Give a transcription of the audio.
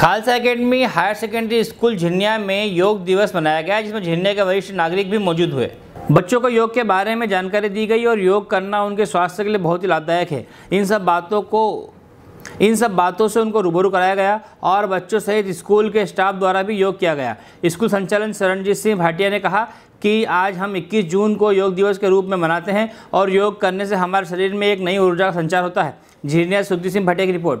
Khalsa academy higher secondary school Jhiranya में योग दिवस मनाया गया, जिसमें झिरन्या के वरिष्ठ नागरिक भी मौजूद हुए। बच्चों को योग के बारे में जानकारी दी गई और योग करना उनके स्वास्थ्य के लिए बहुत ही लाभदायक है। इन सब बातों से उनको रूबरू कराया गया और बच्चों सहित स्कूल के स्टाफ द्वारा भी योग किया गया। स्कूल संचालन चरणजीत सिंह भाटिया ने कहा कि आज हम 21 जून को योग दिवस के रूप में मनाते हैं और योग करने से हमारे शरीर में एक नई ऊर्जा का संचार होता है। झिरन्या सुखदीप सिंह भाटिया की रिपोर्ट।